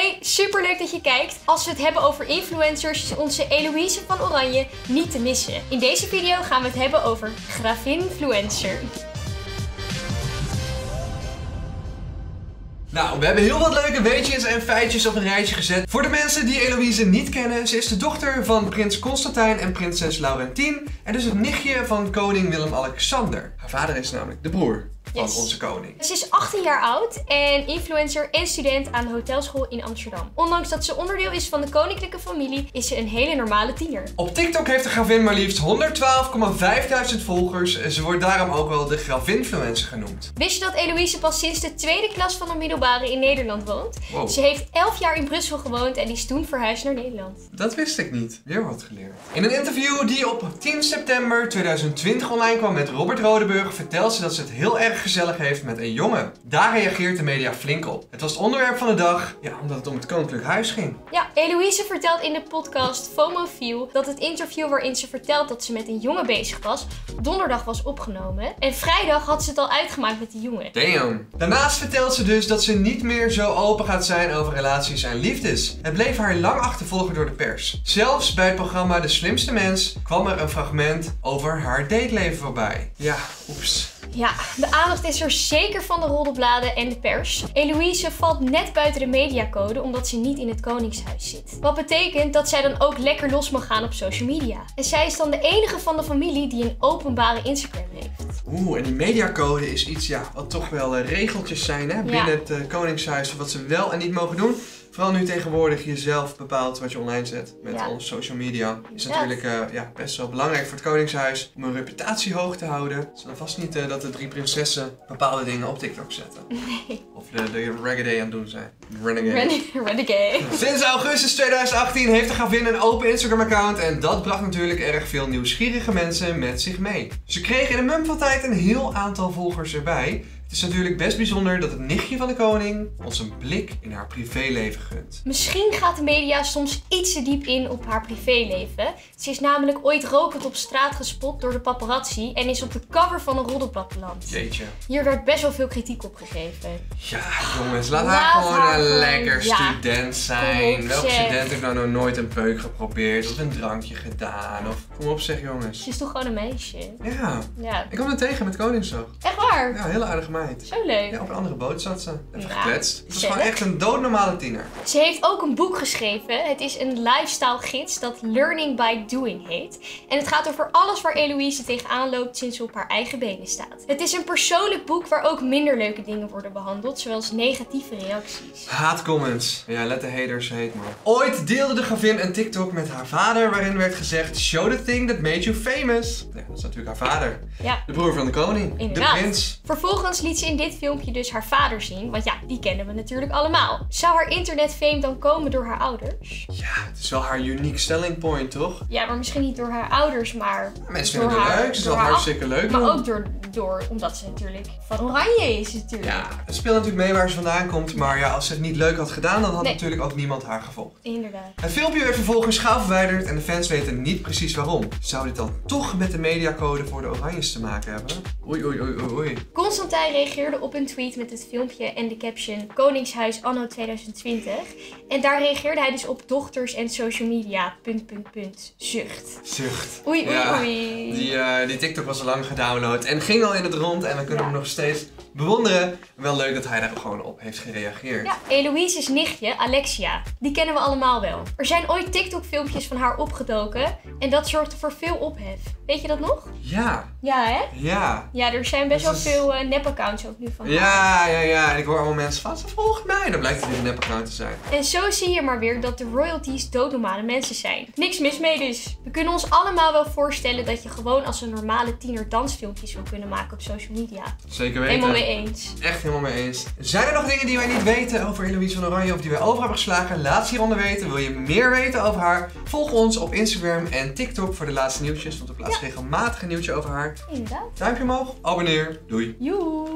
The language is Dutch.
Hey, superleuk dat je kijkt. Als we het hebben over influencers, is onze Eloïse van Oranje niet te missen. In deze video gaan we het hebben over gravinfluencer. Nou, we hebben heel wat leuke weetjes en feitjes op een rijtje gezet. Voor de mensen die Eloïse niet kennen, ze is de dochter van prins Constantijn en prinses Laurentien. En dus het nichtje van koning Willem-Alexander. Haar vader is namelijk de broer van onze koning. Ze is 18 jaar oud en influencer en student aan de hotelschool in Amsterdam. Ondanks dat ze onderdeel is van de koninklijke familie, is ze een hele normale tiener. Op TikTok heeft de gravin maar liefst 112.500 volgers en ze wordt daarom ook wel de gravinfluencer genoemd. Wist je dat Eloïse pas sinds de tweede klas van de middelbare in Nederland woont? Wow. Ze heeft 11 jaar in Brussel gewoond en is toen verhuisd naar Nederland. Dat wist ik niet. Weer wat geleerd. In een interview die op 10 september 2020 online kwam met Robert Rodeburg, vertelt ze dat ze het heel erg gezellig heeft met een jongen. Daar reageert de media flink op. Het was het onderwerp van de dag, ja, omdat het om het koninklijk huis ging. Ja, Eloïse vertelt in de podcast Fomofiel dat het interview waarin ze vertelt dat ze met een jongen bezig was, donderdag was opgenomen. En vrijdag had ze het al uitgemaakt met die jongen. Damn. Daarnaast vertelt ze dus dat ze niet meer zo open gaat zijn over relaties en liefdes. Het bleef haar lang achtervolgen door de pers. Zelfs bij het programma De Slimste Mens kwam er een fragment over haar dateleven voorbij. Ja, oeps. Ja, de aandacht is er zeker van de roddelbladen en de pers. Eloïse valt net buiten de mediacode omdat ze niet in het koningshuis zit. Wat betekent dat zij dan ook lekker los mag gaan op social media. En zij is dan de enige van de familie die een openbare Instagram heeft. Oeh, en die mediacode is iets, ja, wat toch wel regeltjes zijn, hè, binnen het koningshuis, wat ze wel en niet mogen doen. Vooral nu tegenwoordig jezelf bepaalt wat je online zet met onze social media. Is natuurlijk best wel belangrijk voor het koningshuis om hun reputatie hoog te houden. Het is dan vast niet dat de drie prinsessen bepaalde dingen op TikTok zetten. Nee. Of de reggae aan het doen zijn. Renegade. Sinds augustus 2018 heeft de gravin een open Instagram account en dat bracht natuurlijk erg veel nieuwsgierige mensen met zich mee. Ze kreeg in een mum van tijd een heel aantal volgers erbij. Het is natuurlijk best bijzonder dat het nichtje van de koning ons een blik in haar privéleven gunt. Misschien gaat de media soms iets te diep in op haar privéleven. Ze is namelijk ooit rokend op straat gespot door de paparazzi en is op de cover van een roddelblad beland. Jeetje. Hier werd best wel veel kritiek op gegeven. Ja, jongens, laat haar gewoon een lekker student zijn. Welke student heeft nou nooit een peuk geprobeerd of een drankje gedaan? Of kom op zeg, jongens. Ze is toch gewoon een meisje? Ja. Ik kwam er tegen met Koningsdag. Echt waar? Ja, heel aardig. Zo leuk. Ja, op een andere boot zat ze. Even gekletst. Het was gewoon echt een doodnormale tiener. Ze heeft ook een boek geschreven. Het is een lifestyle gids dat Learning by Doing heet. En het gaat over alles waar Eloïse tegenaan loopt sinds ze op haar eigen benen staat. Het is een persoonlijk boek waar ook minder leuke dingen worden behandeld, zoals negatieve reacties. Haatcomments. Ja, let de haters hate, man. Ooit deelde de gravin een TikTok met haar vader waarin werd gezegd: show the thing that made you famous. Ja, dat is natuurlijk haar vader. Ja. De broer van de koning. Inderdaad. De prins. Vervolgens liet ze in dit filmpje dus haar vader zien, want ja, die kennen we natuurlijk allemaal. Zou haar internetfame dan komen door haar ouders? Ja, het is wel haar unique selling point, toch? Ja, maar misschien niet door haar ouders, maar ja, mensen vinden het leuk, ze is wel hartstikke leuk. Maar ook omdat ze natuurlijk van Oranje is natuurlijk. Ja, het speelt natuurlijk mee waar ze vandaan komt, maar ja, als ze het niet leuk had gedaan, dan had natuurlijk ook niemand haar gevolgd. Inderdaad. Het filmpje werd vervolgens gauw verwijderd en de fans weten niet precies waarom. Zou dit dan toch met de mediacode voor de Oranjes te maken hebben? Oei, oei, oei, oei. Constantijn reageerde op een tweet met het filmpje en de caption Koningshuis anno 2020. En daar reageerde hij dus op dochters en social media, zucht. Zucht. Oei, oei, oei. Die TikTok was al lang gedownload en ging al in het rond en we kunnen hem nog steeds bewonderen. Wel leuk dat hij daar gewoon op heeft gereageerd. Ja, Eloïse's nichtje, Alexia, die kennen we allemaal wel. Er zijn ooit TikTok filmpjes van haar opgedoken en dat zorgde voor veel ophef. Weet je dat nog? Ja. Ja, hè? Ja. Ja, er zijn best wel veel nep-accounts ook nu van haar. Ja. En ik hoor allemaal mensen van, ze volgt mij. Dan blijkt het een nep-account te zijn. En zo zie je maar weer dat de royalties doodnormale mensen zijn. Niks mis mee dus. We kunnen ons allemaal wel voorstellen dat je gewoon als een normale tiener dansfilmpjes wil kunnen maken op social media. Zeker weten. Helemaal mee eens. Echt helemaal mee eens. Zijn er nog dingen die wij niet weten over Eloïse van Oranje of die wij over hebben geslagen? Laat het hieronder weten. Wil je meer weten over haar? Volg ons op Instagram en TikTok voor de laatste nieuwtjes, want we plaatsen regelmatig een nieuwtje over haar. Inderdaad. Duimpje omhoog, abonneer. Doei. Joe.